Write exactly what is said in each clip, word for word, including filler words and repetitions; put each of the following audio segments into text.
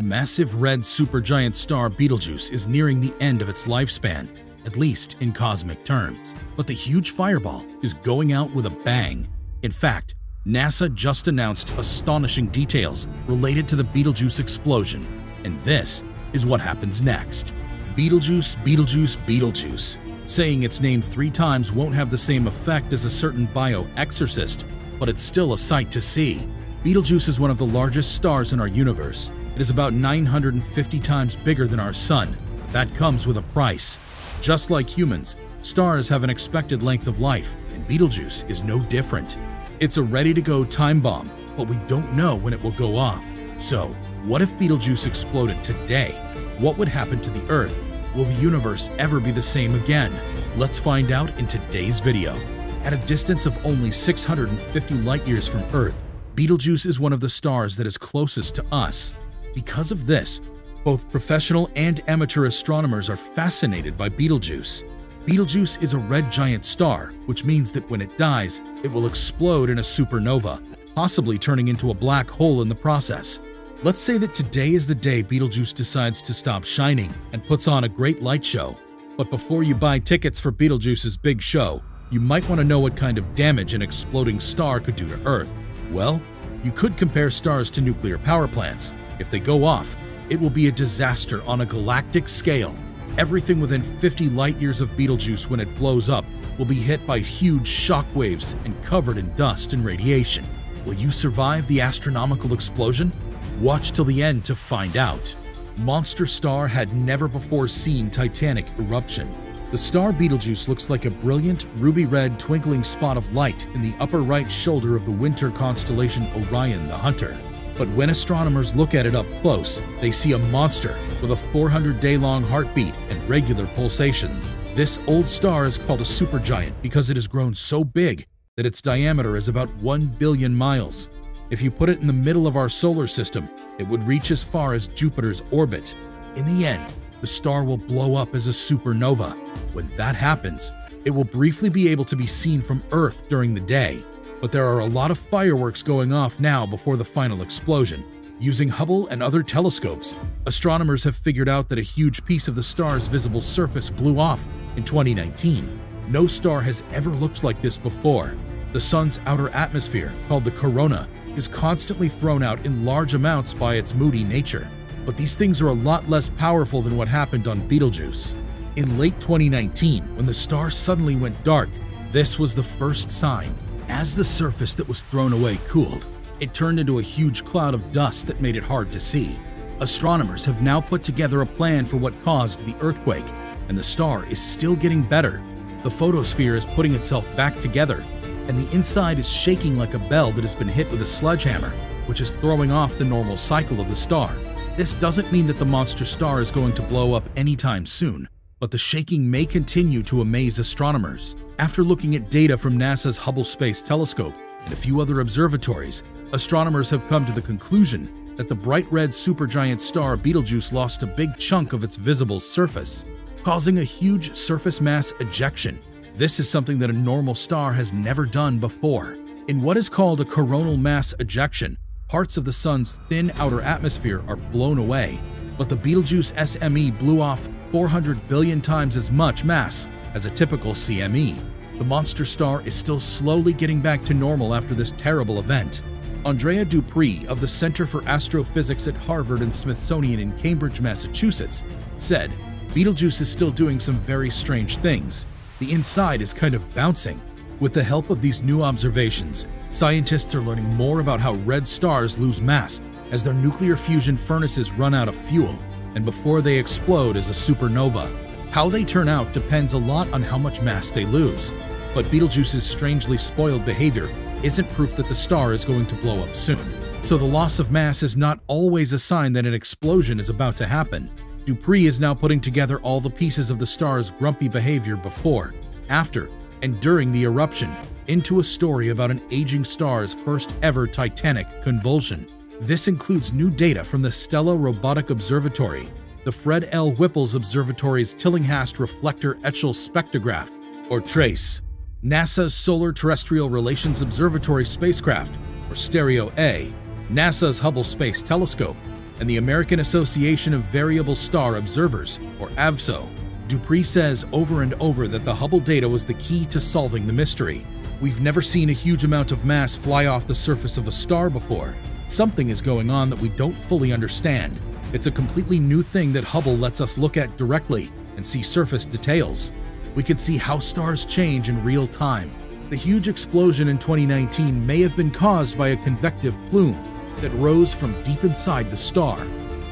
Massive red supergiant star Betelgeuse is nearing the end of its lifespan, at least in cosmic terms. But the huge fireball is going out with a bang. In fact, NASA just announced astonishing details related to the Betelgeuse explosion, and this is what happens next. Betelgeuse, Betelgeuse, Betelgeuse. Saying its name three times won't have the same effect as a certain bio-exorcist, but it's still a sight to see. Betelgeuse is one of the largest stars in our universe. It is about nine hundred fifty times bigger than our sun, but that comes with a price. Just like humans, stars have an expected length of life, and Betelgeuse is no different. It's a ready-to-go time bomb, but we don't know when it will go off. So, what if Betelgeuse exploded today? What would happen to the Earth? Will the universe ever be the same again? Let's find out in today's video. At a distance of only six hundred fifty light-years from Earth, Betelgeuse is one of the stars that is closest to us. Because of this, both professional and amateur astronomers are fascinated by Betelgeuse. Betelgeuse is a red giant star, which means that when it dies, it will explode in a supernova, possibly turning into a black hole in the process. Let's say that today is the day Betelgeuse decides to stop shining and puts on a great light show. But before you buy tickets for Betelgeuse's big show, you might want to know what kind of damage an exploding star could do to Earth. Well, you could compare stars to nuclear power plants. If they go off, it will be a disaster on a galactic scale. Everything within fifty light-years of Betelgeuse when it blows up will be hit by huge shockwaves and covered in dust and radiation. Will you survive the astronomical explosion? Watch till the end to find out. Monster star had never before seen titanic eruption. The star Betelgeuse looks like a brilliant, ruby-red twinkling spot of light in the upper right shoulder of the winter constellation Orion the Hunter. But when astronomers look at it up close, they see a monster with a four hundred day long heartbeat and regular pulsations. This old star is called a supergiant because it has grown so big that its diameter is about one billion miles. If you put it in the middle of our solar system, it would reach as far as Jupiter's orbit. In the end, the star will blow up as a supernova. When that happens, it will briefly be able to be seen from Earth during the day. But there are a lot of fireworks going off now before the final explosion. Using Hubble and other telescopes, astronomers have figured out that a huge piece of the star's visible surface blew off in twenty nineteen. No star has ever looked like this before. The sun's outer atmosphere, called the corona, is constantly thrown out in large amounts by its moody nature. But these things are a lot less powerful than what happened on Betelgeuse. In late twenty nineteen, when the star suddenly went dark, this was the first sign. As the surface that was thrown away cooled, it turned into a huge cloud of dust that made it hard to see. Astronomers have now put together a plan for what caused the earthquake, and the star is still getting better. The photosphere is putting itself back together, and the inside is shaking like a bell that has been hit with a sledgehammer, which is throwing off the normal cycle of the star. This doesn't mean that the monster star is going to blow up anytime soon, but the shaking may continue to amaze astronomers. After looking at data from NASA's Hubble Space Telescope and a few other observatories, astronomers have come to the conclusion that the bright red supergiant star Betelgeuse lost a big chunk of its visible surface, causing a huge surface mass ejection. This is something that a normal star has never done before. In what is called a coronal mass ejection, parts of the sun's thin outer atmosphere are blown away, but the Betelgeuse S M E blew off four hundred billion times as much mass as a typical C M E. The monster star is still slowly getting back to normal after this terrible event. Andrea Dupree of the Center for Astrophysics at Harvard and Smithsonian in Cambridge, Massachusetts, said, "Betelgeuse is still doing some very strange things. The inside is kind of bouncing." With the help of these new observations, scientists are learning more about how red stars lose mass as their nuclear fusion furnaces run out of fuel and before they explode as a supernova. How they turn out depends a lot on how much mass they lose, but Betelgeuse's strangely spoiled behavior isn't proof that the star is going to blow up soon. So the loss of mass is not always a sign that an explosion is about to happen. Dupree is now putting together all the pieces of the star's grumpy behavior before, after, and during the eruption into a story about an aging star's first ever titanic convulsion. This includes new data from the Stella Robotic Observatory, the Fred L. Whipple's observatory's Tillinghast Reflector Echelle Spectrograph, or TRACE, NASA's Solar Terrestrial Relations Observatory spacecraft, or STEREO-A, NASA's Hubble Space Telescope, and the American Association of Variable Star Observers, or AAVSO, Dupree says over and over that the Hubble data was the key to solving the mystery. We've never seen a huge amount of mass fly off the surface of a star before. Something is going on that we don't fully understand. It's a completely new thing that Hubble lets us look at directly and see surface details. We can see how stars change in real time. The huge explosion in twenty nineteen may have been caused by a convective plume that rose from deep inside the star.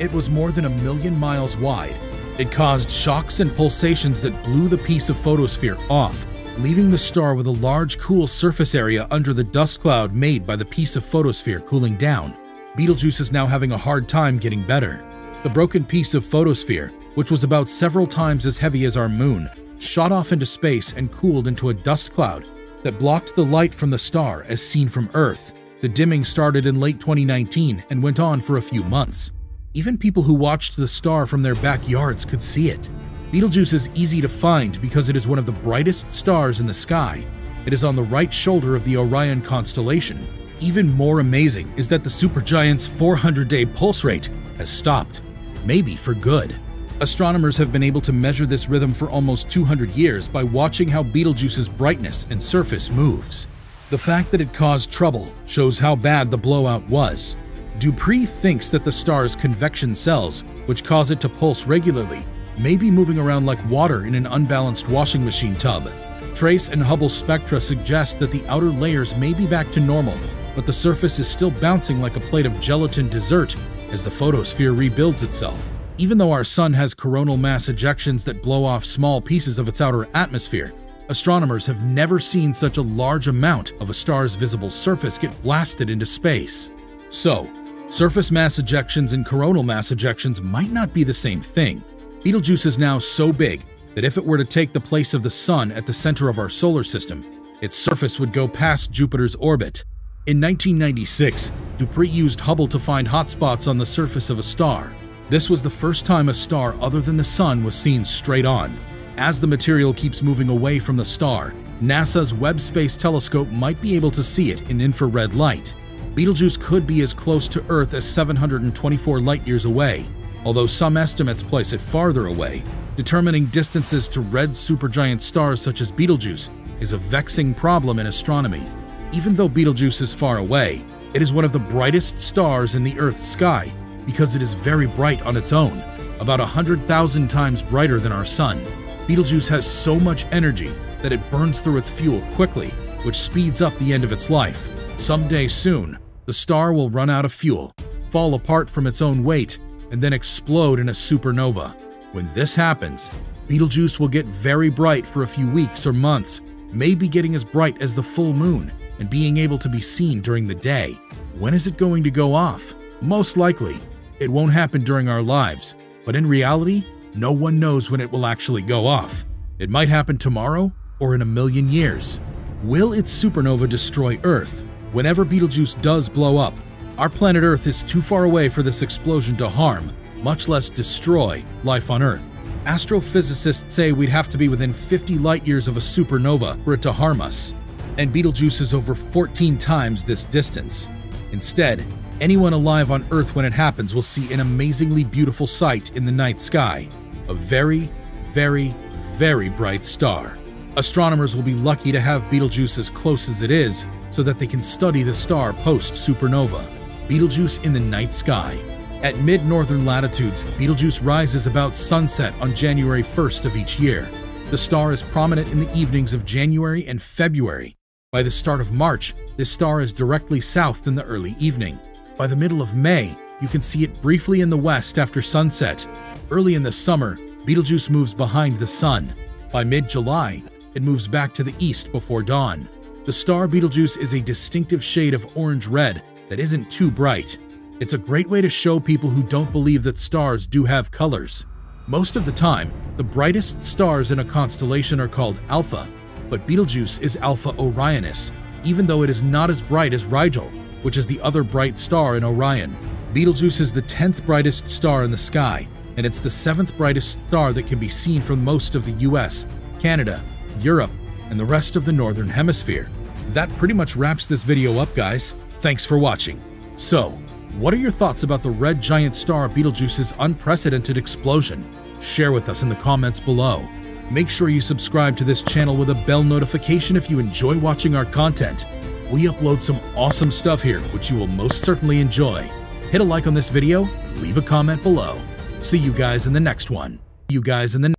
It was more than a million miles wide. It caused shocks and pulsations that blew the piece of photosphere off, leaving the star with a large cool surface area under the dust cloud made by the piece of photosphere cooling down. Betelgeuse is now having a hard time getting better. The broken piece of photosphere, which was about several times as heavy as our moon, shot off into space and cooled into a dust cloud that blocked the light from the star as seen from Earth. The dimming started in late twenty nineteen and went on for a few months. Even people who watched the star from their backyards could see it. Betelgeuse is easy to find because it is one of the brightest stars in the sky. It is on the right shoulder of the Orion constellation. Even more amazing is that the supergiant's four hundred day pulse rate has stopped, maybe for good. Astronomers have been able to measure this rhythm for almost two hundred years by watching how Betelgeuse's brightness and surface moves. The fact that it caused trouble shows how bad the blowout was. Dupree thinks that the star's convection cells, which cause it to pulse regularly, may be moving around like water in an unbalanced washing machine tub. TRACE and Hubble spectra suggest that the outer layers may be back to normal, but the surface is still bouncing like a plate of gelatin dessert as the photosphere rebuilds itself. Even though our sun has coronal mass ejections that blow off small pieces of its outer atmosphere, astronomers have never seen such a large amount of a star's visible surface get blasted into space. So, surface mass ejections and coronal mass ejections might not be the same thing. Betelgeuse is now so big that if it were to take the place of the Sun at the center of our solar system, its surface would go past Jupiter's orbit. In nineteen ninety-six, Dupree used Hubble to find hotspots on the surface of a star. This was the first time a star other than the Sun was seen straight on. As the material keeps moving away from the star, NASA's Webb Space Telescope might be able to see it in infrared light. Betelgeuse could be as close to Earth as seven hundred twenty-four light-years away, although some estimates place it farther away. Determining distances to red supergiant stars such as Betelgeuse is a vexing problem in astronomy. Even though Betelgeuse is far away, it is one of the brightest stars in the Earth's sky because it is very bright on its own, about one hundred thousand times brighter than our Sun. Betelgeuse has so much energy that it burns through its fuel quickly, which speeds up the end of its life. Someday soon, the star will run out of fuel, fall apart from its own weight, and then explode in a supernova. When this happens, Betelgeuse will get very bright for a few weeks or months, maybe getting as bright as the full moon and being able to be seen during the day. When is it going to go off? Most likely, it won't happen during our lives, but in reality, no one knows when it will actually go off. It might happen tomorrow or in a million years. Will its supernova destroy Earth? Whenever Betelgeuse does blow up, our planet Earth is too far away for this explosion to harm, much less destroy, life on Earth. Astrophysicists say we'd have to be within fifty light-years of a supernova for it to harm us, and Betelgeuse is over fourteen times this distance. Instead, anyone alive on Earth when it happens will see an amazingly beautiful sight in the night sky, a very, very, very bright star. Astronomers will be lucky to have Betelgeuse as close as it is so that they can study the star post-supernova. Betelgeuse in the night sky. At mid-northern latitudes, Betelgeuse rises about sunset on January first of each year. The star is prominent in the evenings of January and February. By the start of March, this star is directly south in the early evening. By the middle of May, you can see it briefly in the west after sunset. Early in the summer, Betelgeuse moves behind the sun. By mid-July, it moves back to the east before dawn. The star Betelgeuse is a distinctive shade of orange-red that isn't too bright. It's a great way to show people who don't believe that stars do have colors. Most of the time, the brightest stars in a constellation are called alpha, but Betelgeuse is Alpha Orionis, even though it is not as bright as Rigel, which is the other bright star in Orion. Betelgeuse is the tenth brightest star in the sky, and it's the seventh brightest star that can be seen from most of the U S, Canada, Europe, and the rest of the Northern Hemisphere. That pretty much wraps this video up, guys. Thanks for watching. So, What are your thoughts about the red giant star Betelgeuse's unprecedented explosion? Share with us in the comments below. Make sure you subscribe to this channel with a bell notification if you enjoy watching our content. We upload some awesome stuff here, which you will most certainly enjoy. Hit a like on this video, leave a comment below. See you guys in the next one. You guys in the